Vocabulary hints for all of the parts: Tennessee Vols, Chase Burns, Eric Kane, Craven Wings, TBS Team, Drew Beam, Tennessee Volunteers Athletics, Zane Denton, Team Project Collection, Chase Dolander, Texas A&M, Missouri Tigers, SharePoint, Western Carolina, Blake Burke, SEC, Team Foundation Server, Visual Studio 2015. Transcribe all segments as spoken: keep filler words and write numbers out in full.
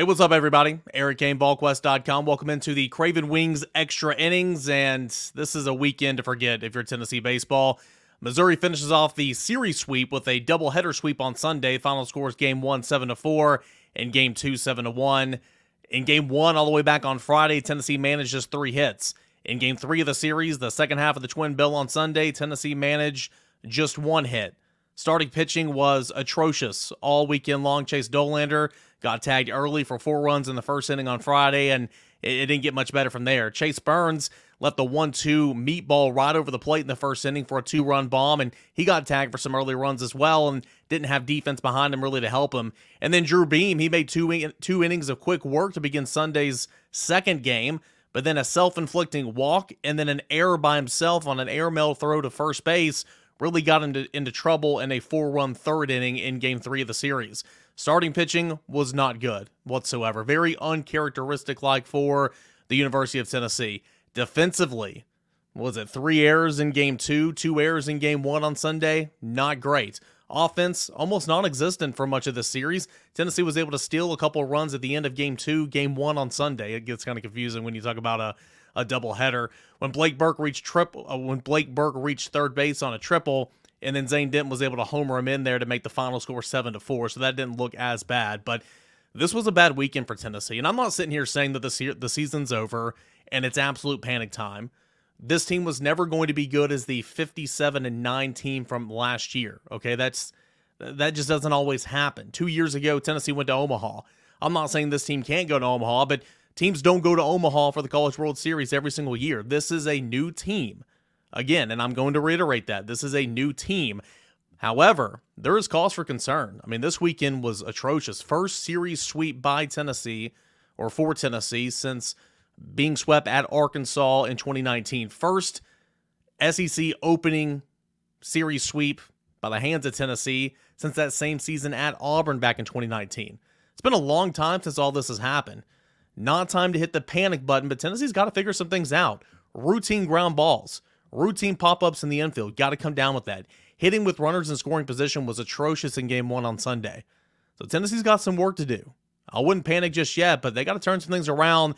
Hey, what's up, everybody? Eric Kane, ball quest dot com. Welcome into the Craven Wings Extra Innings, and this is a weekend to forget if you're Tennessee baseball. Missouri finishes off the series sweep with a doubleheader sweep on Sunday. Final scores game one, seven to four, and game two, seven to one. In game one, all the way back on Friday, Tennessee managed just three hits. In game three of the series, the second half of the Twin Bill on Sunday, Tennessee managed just one hit. Starting pitching was atrocious all weekend long. Chase Dolander got tagged early for four runs in the first inning on Friday, and it didn't get much better from there. Chase Burns left the one two meatball right over the plate in the first inning for a two run bomb, and he got tagged for some early runs as well and didn't have defense behind him really to help him. And then Drew Beam, he made two, in two innings of quick work to begin Sunday's second game, but then a self-inflicting walk and then an error by himself on an airmail throw to first base really got into, into trouble in a four run third inning in game three of the series. Starting pitching was not good whatsoever. Very uncharacteristic-like for the University of Tennessee. Defensively, was it three errors in game two, two errors in game one on Sunday? Not great. Offense, almost non-existent for much of the series. Tennessee was able to steal a couple runs at the end of game two, game one on Sunday. It gets kind of confusing when you talk about a a doubleheader. When Blake Burke reached triple, uh, when Blake Burke reached third base on a triple, and then Zane Denton was able to homer him in there to make the final score seven to four. So that didn't look as bad, but this was a bad weekend for Tennessee. And I'm not sitting here saying that this year the season's over and it's absolute panic time. This team was never going to be good as the fifty-seven and nine team from last year. Okay, that's that just doesn't always happen. Two years ago, Tennessee went to Omaha. I'm not saying this team can't go to Omaha, but teams don't go to Omaha for the College World Series every single year. This is a new team. Again, and I'm going to reiterate that. This is a new team. However, there is cause for concern. I mean, this weekend was atrocious. First series sweep by Tennessee, or for Tennessee, since being swept at Arkansas in twenty nineteen. First S E C opening series sweep by the hands of Tennessee since that same season at Auburn back in twenty nineteen. It's been a long time since all this has happened. Not time to hit the panic button, but Tennessee's got to figure some things out. Routine ground balls, routine pop-ups in the infield, got to come down with that. Hitting with runners in scoring position was atrocious in game one on Sunday. So Tennessee's got some work to do. I wouldn't panic just yet, but they got to turn some things around.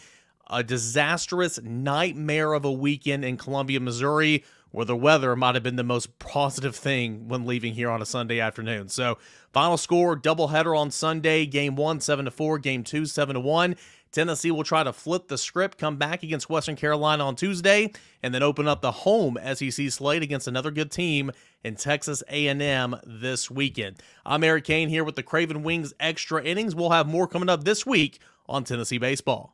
A disastrous nightmare of a weekend in Columbia, Missouri, where the weather might have been the most positive thing when leaving here on a Sunday afternoon. So final score, doubleheader on Sunday, game one, seven to four, game two, seven to one. Tennessee will try to flip the script, come back against Western Carolina on Tuesday, and then open up the home S E C slate against another good team in Texas A and M this weekend. I'm Eric Kane here with the Craven Wings Extra Innings. We'll have more coming up this week on Tennessee Baseball.